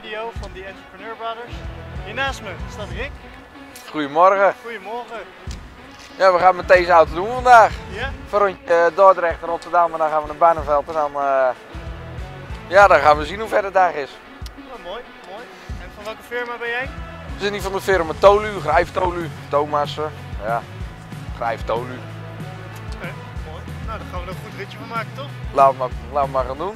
studio van die Entrepreneur Brothers. Hier naast me staat Rick. Goedemorgen. Goedemorgen. Ja, we gaan met deze auto doen vandaag. Ja? Van Rondje Dordrecht en Rotterdam en dan gaan we naar Banenveld en dan, ja, dan gaan we zien hoe ver de dag is. Oh, mooi, mooi. En van welke firma ben jij? We zijn niet van de firma Tholu, Greiff Tholu, Thomassen, ja, Greiff Tholu. Oké, mooi. Nou, daar gaan we er een goed ritje van maken, toch? Laten we maar gaan doen.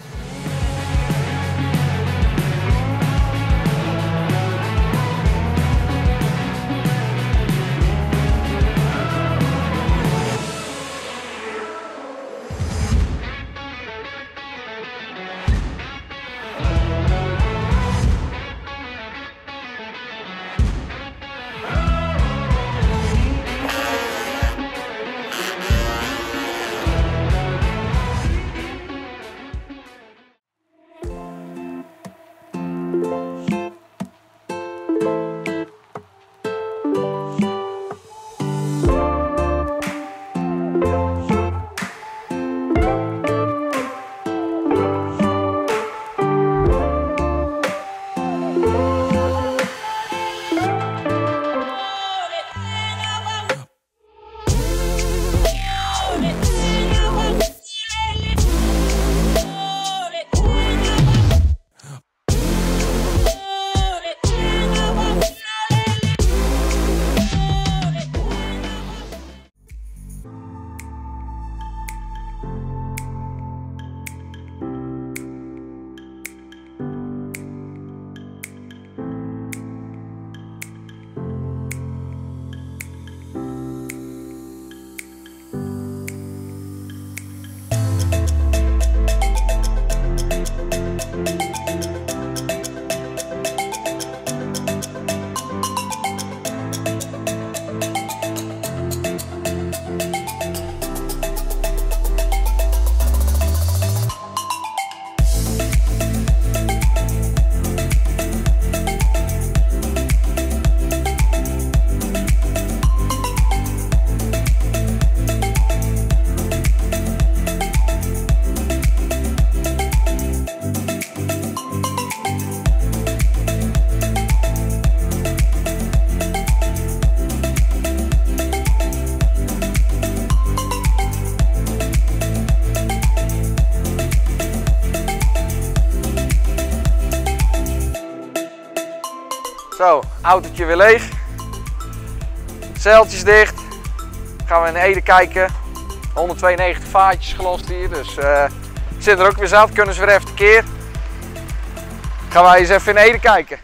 Zo, autootje weer leeg, zeiltjes dicht, gaan we in Ede kijken, 192 vaatjes gelost hier, dus zit er ook weer zat, kunnen ze weer even tekeer. Gaan wij eens even in Ede kijken.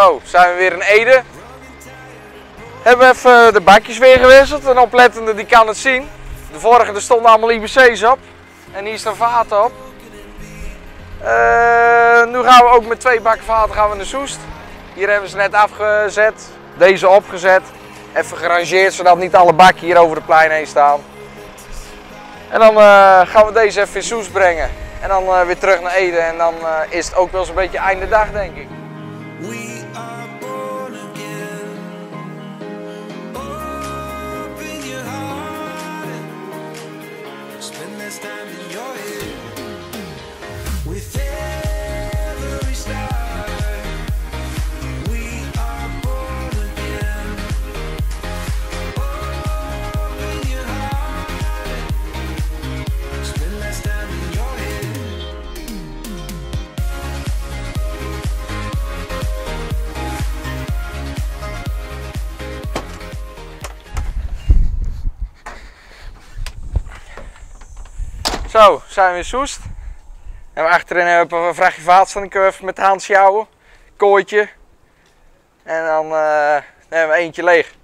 Zo, zijn we weer in Ede. Hebben we even de bakjes weer gewisseld. Een oplettende die kan het zien. De vorige er stonden allemaal IBC's op. En hier staan vaten op. Nu gaan we ook met 2 bakken vaten gaan we naar Soest. Hier hebben ze net afgezet. Deze opgezet. Even gerangeerd zodat niet alle bakken hier over de plein heen staan. En dan gaan we deze even in Soest brengen. En dan weer terug naar Ede. En dan is het ook wel eens een beetje einde dag, denk ik. Zo, zijn we in Soest. En achterin hebben we een vrachtje vaat staan. Dan kunnen we even met de hand sjouwen. Kooitje. En dan hebben we eentje leeg.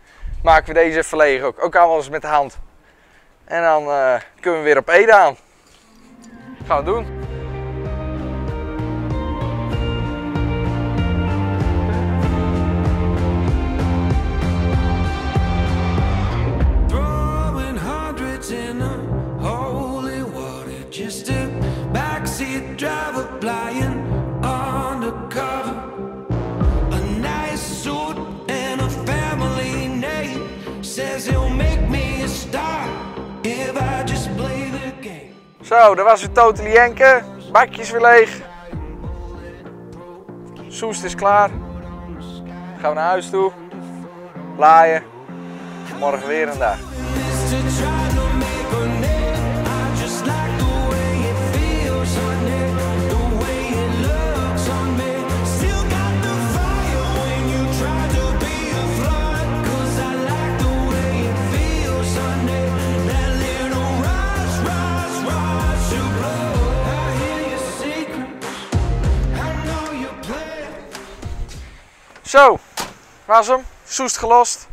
Maken we deze even leeg ook. Ook allemaal eens met de hand. En dan kunnen we weer op Ede aan. Dat gaan we doen. Zo, dat was weer totaal Jenke. Bakjes weer leeg. Soest is klaar. Dan gaan we naar huis toe. Laaien. Morgen weer een dag. Zo, was hem. Soest gelost.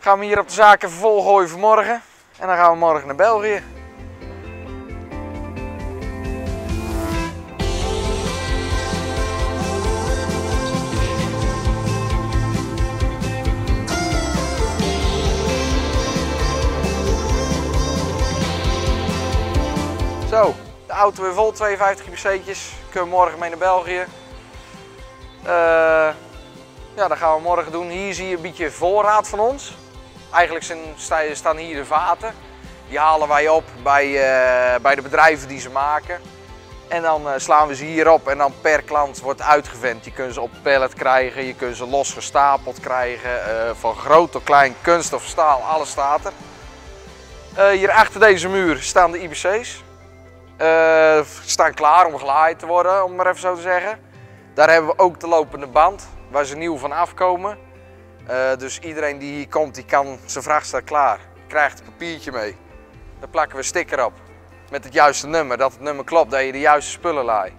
Gaan we hier op de zaken volgooien vanmorgen. En dan gaan we morgen naar België. Zo, de auto weer vol, 52 IBC'tjes. Kunnen we morgen mee naar België. Ja, dat gaan we morgen doen. Hier zie je een beetje voorraad van ons. Eigenlijk staan hier de vaten. Die halen wij op bij de bedrijven die ze maken. En dan slaan we ze hier op en dan per klant wordt uitgevent. Je kunt ze op pallet krijgen, je kunt ze los gestapeld krijgen. Van groot tot klein, kunststof, staal, alles staat er. Hier achter deze muur staan de IBC's. Staan klaar om gelaaid te worden, om maar even zo te zeggen. Daar hebben we ook de lopende band, waar ze nieuw van afkomen. Dus iedereen die hier komt, die kan zijn vrachtstaat klaar. Krijgt een papiertje mee. Daar plakken we een sticker op. Met het juiste nummer, dat het nummer klopt, dat je de juiste spullen laait.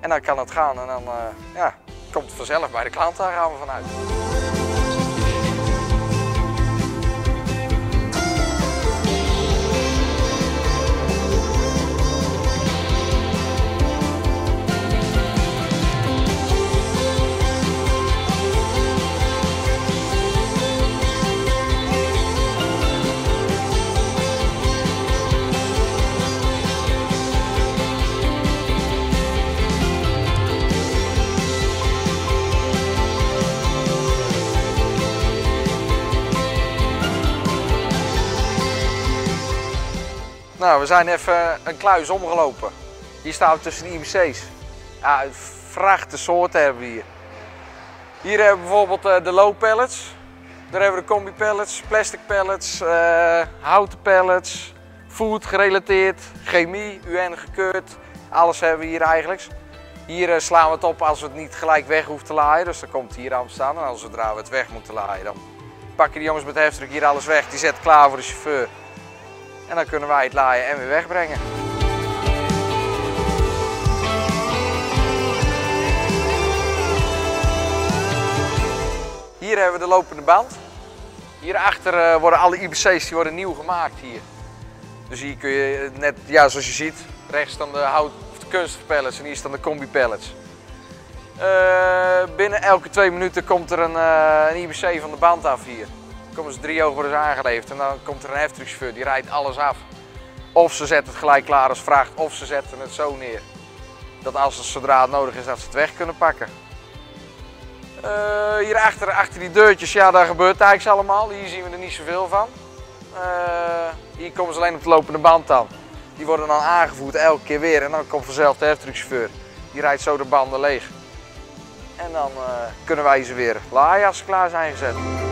En dan kan het gaan en dan ja, komt het vanzelf bij de klant, daar gaan we vanuit. Nou, we zijn even een kluis omgelopen. Hier staan we tussen de IBC's. Ja, vrachten soorten hebben we hier. Hier hebben we bijvoorbeeld de low pallets. Daar hebben we de combi pallets, plastic pallets, houten pallets, food gerelateerd, chemie, UN gekeurd. Alles hebben we hier eigenlijk. Hier slaan we het op als we het niet gelijk weg hoeven te laaien. Dus dan komt het hier aan staan. En als zodra we het weg moeten laaien, dan pakken die jongens met de heftruck hier alles weg. Die zetten klaar voor de chauffeur. En dan kunnen wij het laaien en weer wegbrengen. Hier hebben we de lopende band. Hierachter worden alle IBC's die worden nieuw gemaakt hier. Dus hier kun je net, ja, zoals je ziet, rechts staan de hout- of de kunstpellets en hier staan de combi pellets. Binnen elke 2 minuten komt er een IBC van de band af hier. Dan komen ze 3 hoog worden ze aangeleverd en dan komt er een heftruckchauffeur, die rijdt alles af. Of ze zetten het gelijk klaar als vracht, of ze zetten het zo neer. Dat als het zodra het nodig is, dat ze het weg kunnen pakken. Hierachter, achter die deurtjes, ja, daar gebeurt eigenlijk allemaal. Hier zien we er niet zoveel van. Hier komen ze alleen op de lopende band aan. Die worden dan aangevoerd elke keer weer en dan komt vanzelf de heftruckchauffeur. Die rijdt zo de banden leeg. En dan kunnen wij ze weer laaien als ze klaar zijn gezet.